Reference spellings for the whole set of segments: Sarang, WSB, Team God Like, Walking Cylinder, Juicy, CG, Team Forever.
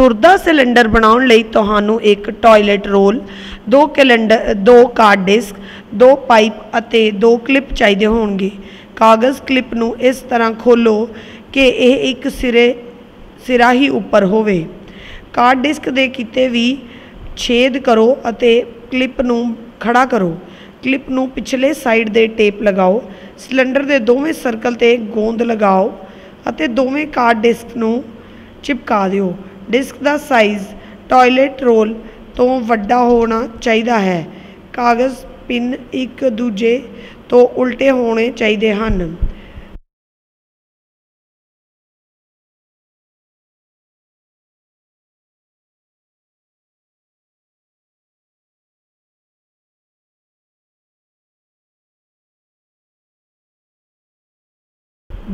तुरदा cylinder बनाने लई तुहानू एक टॉयलेट रोल, दो कैलेंडर, दो कार्ड डिस्क, दो पाइप अते दो क्लिप चाहिए होंगे। कागज़ क्लिप नू इस तरह खोलो कि यह एक सिरा ही उपर होवे। कार्ड डिस्क दे किते भी छेद करो अते क्लिप नू खड़ा करो। क्लिप नू पिछले साइड दे टेप लगाओ। सिलेंडर दे दोवें सर्कल ते गोंद लगाओ अते दोवें कार्ड डिस्क नू चिपका दिओ। डिस्क दा साइज़ टॉयलेट रोल तो वड्डा होना चाहिदा है। कागज़ पिन एक दूजे तो उल्टे होने चाहिए हैं।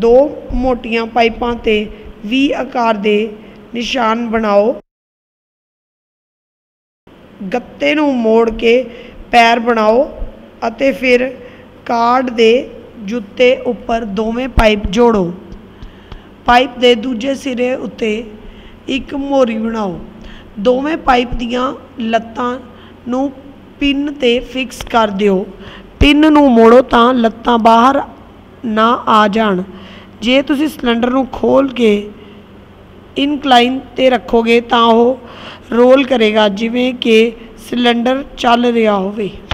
दो मोटियां पाइपां ते वी आकार दे निशान बनाओ। गत्ते नू मोड़ के पैर बनाओ अते फिर कार्ड दे जूते उपर दोवें पाइप जोड़ो। पाइप दे दूजे सिरे उत्ते एक मोरी बनाओ। दोवें पाइप दियां लत्तां नू पिन ते फिक्स कर दिओ। पिन नू मोड़ो तां लत्तां बाहर ना आ जाण। जे तुसीं सिलेंडर नू खोल के इनकलाइन ते रखोगे तां ओह रोल करेगा जिवें कि सिलेंडर चल रहा होवे।